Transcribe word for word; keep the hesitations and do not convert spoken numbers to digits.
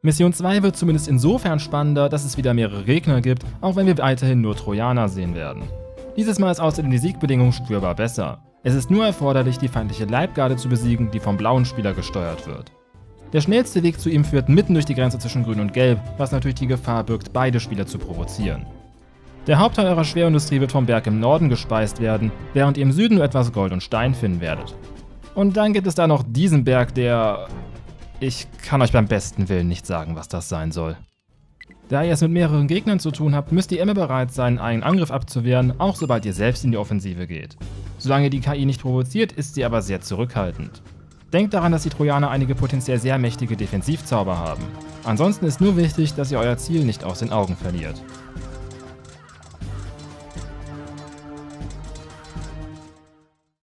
Mission zwei wird zumindest insofern spannender, dass es wieder mehrere Gegner gibt, auch wenn wir weiterhin nur Trojaner sehen werden. Dieses Mal ist außerdem die Siegbedingung spürbar besser. Es ist nur erforderlich, die feindliche Leibgarde zu besiegen, die vom blauen Spieler gesteuert wird. Der schnellste Weg zu ihm führt mitten durch die Grenze zwischen Grün und Gelb, was natürlich die Gefahr birgt, beide Spieler zu provozieren. Der Hauptteil eurer Schwerindustrie wird vom Berg im Norden gespeist werden, während ihr im Süden nur etwas Gold und Stein finden werdet. Und dann gibt es da noch diesen Berg, der... Ich kann euch beim besten Willen nicht sagen, was das sein soll. Da ihr es mit mehreren Gegnern zu tun habt, müsst ihr immer bereit sein, einen Angriff abzuwehren, auch sobald ihr selbst in die Offensive geht. Solange die K I nicht provoziert, ist sie aber sehr zurückhaltend. Denkt daran, dass die Trojaner einige potenziell sehr mächtige Defensivzauber haben. Ansonsten ist nur wichtig, dass ihr euer Ziel nicht aus den Augen verliert.